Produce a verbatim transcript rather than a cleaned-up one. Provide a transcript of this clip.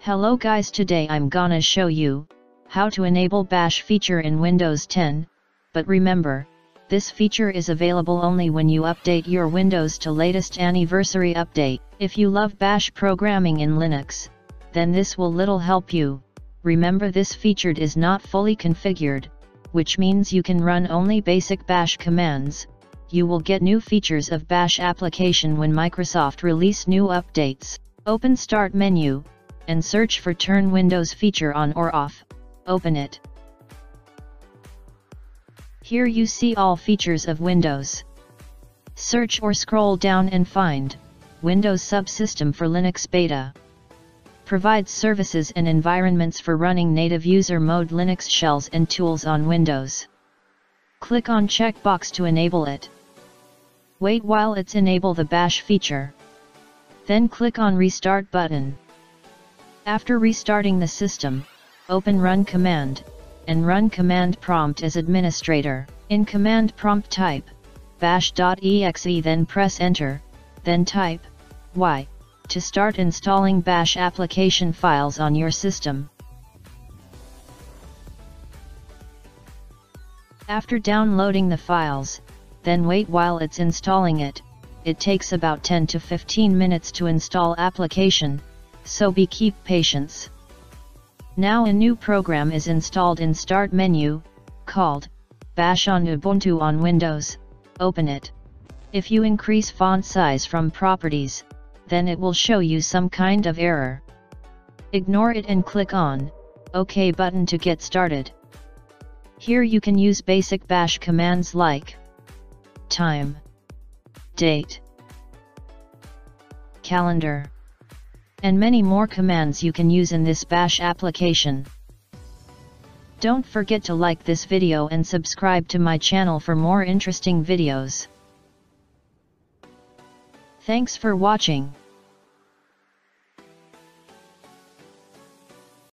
Hello guys, today I'm gonna show you how to enable Bash feature in Windows ten, but remember, this feature is available only when you update your Windows to latest anniversary update. If you love Bash programming in Linux, then this will little help you. Remember, this feature is not fully configured, which means you can run only basic Bash commands. You will get new features of Bash application when Microsoft release new updates. Open Start menu, and search for Turn Windows feature on or off. Open it. Here you see all features of Windows. Search or scroll down and find Windows Subsystem for Linux Beta. Provides services and environments for running native user mode Linux shells and tools on Windows. Click on checkbox to enable it. Wait while it's enable the Bash feature. Then click on Restart button. After restarting the system, open Run command, and run command prompt as administrator. In command prompt type bash dot E X E, then press enter, then type Y to start installing Bash application files on your system. After downloading the files, then wait while it's installing it. It takes about ten to fifteen minutes to install application, so be keep patience. Now a new program is installed in Start menu, called Bash on Ubuntu on Windows. Open it. If you increase font size from Properties, then it will show you some kind of error. Ignore it and click on OK button to get started. Here you can use basic Bash commands like time, date, calendar, and many more commands you can use in this Bash application. Don't forget to like this video and subscribe to my channel for more interesting videos. Thanks for watching.